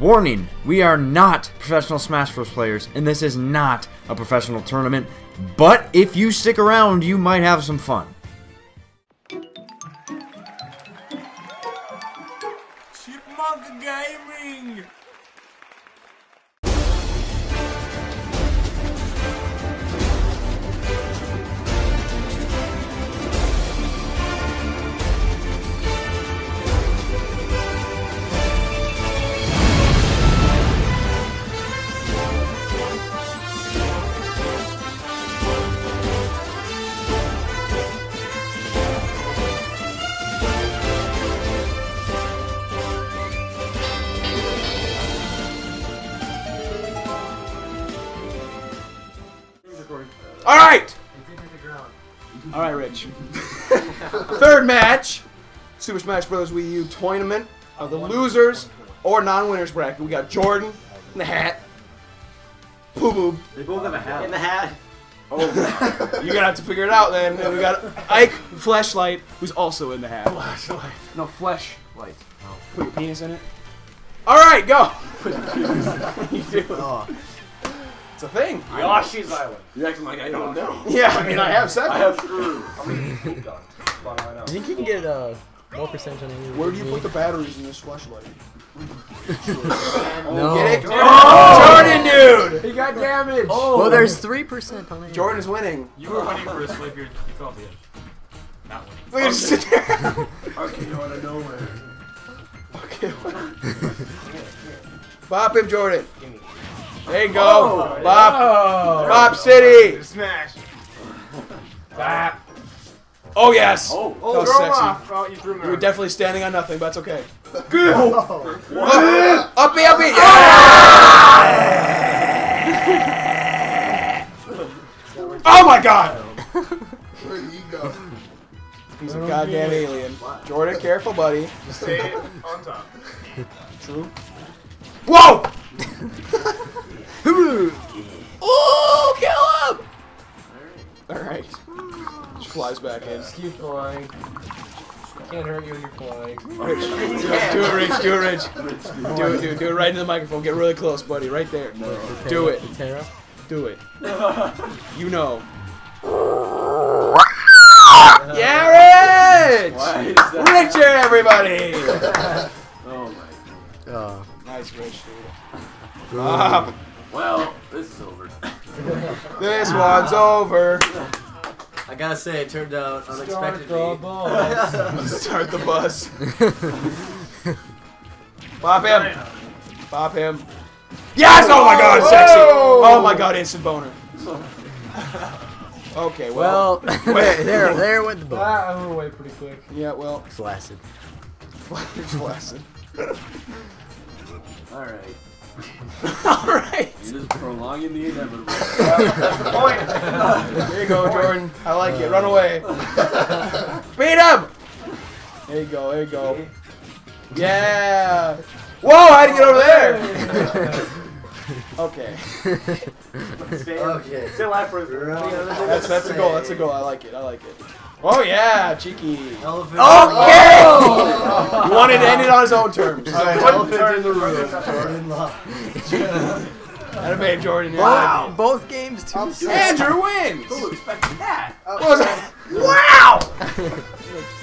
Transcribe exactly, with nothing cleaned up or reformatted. Warning, we are not professional Smash Bros. Players, and this is not a professional tournament, but if you stick around, you might have some fun. Chipmunk Gaming! Alright! Alright, Rich. Third match, Super Smash Bros. Wii U tournament of the losers or non-winners bracket. We got Jordan in the hat. Poo Boo. They both have a hat. In the hat. Oh, you're gonna have to figure it out then. And we got Ike, Fleshlight, who's also in the hat. Fleshlight. No, Fleshlight. Oh. Put your penis in it. Alright, go! Put your penis in it. You do. Oh. It's a thing. Yoshi's Island. You're acting like I don't know. Yeah, I mean, I have seven. I have screws. I mean, pooped on. I think you can get a low percentage on any of these. Where do you put the batteries in this flashlight? No. Get it? Oh! Jordan, dude! He got damaged. Oh. Well, there's three percent on it. Jordan is winning. You were winning for a slip. You fell the end. Not winning. Wait, just sit there. Okay, you're out of nowhere. Okay, what? Bop him, Jordan. Give me. There you go, oh, Bop, oh, Bop City. Smash. Bop. Oh yes. Oh, oh, that was sexy. Off. Oh, you threw me. You were definitely standing on nothing, but that's okay. Good. Oh. Oh. Uppy, uppy. Yeah. Oh my God. Where did he go? He's a goddamn alien. Jordan, careful, buddy. Stay on top. True. Whoa. Oh, kill him! Alright. She flies back in. Just keep flying. Can't hurt you when you're flying. Rich. Do it, Rich. Do it, Rich. Do it, dude. Do it right into the microphone. Get really close, buddy. Right there. Do it. Do it. You know. Yeah, Rich! Richard, everybody! Oh, my God. Nice, Rich, dude. Bob. Well, this is over. This one's over. I gotta say, it turned out unexpectedly. Start the bus. Start the bus. Bop him. Bop him. Yes! Oh my God, sexy. Oh my God, instant boner. Okay, well. Well, there, there went the boner. I went away pretty quick. Yeah, well. Flaccid. Flaccid. All right. All right. You're just prolonging the inevitable. That's the point. There you go, Jordan. I like uh, it. Run away. Beat him. There you go. There you go. Yeah. Whoa! How'd you get over there? Okay. Okay. Still alive for That's that's a goal. That's a goal. I like it. I like it. Oh yeah, cheeky. Elephant. Okay. Oh. You wanted to end it on his own terms. All right, elephant in the room. Jordan lost. That'd have made Jordan. Wow. Wow. Both games too. Andrew wins. Who expected that? Uh, what was that? Wow.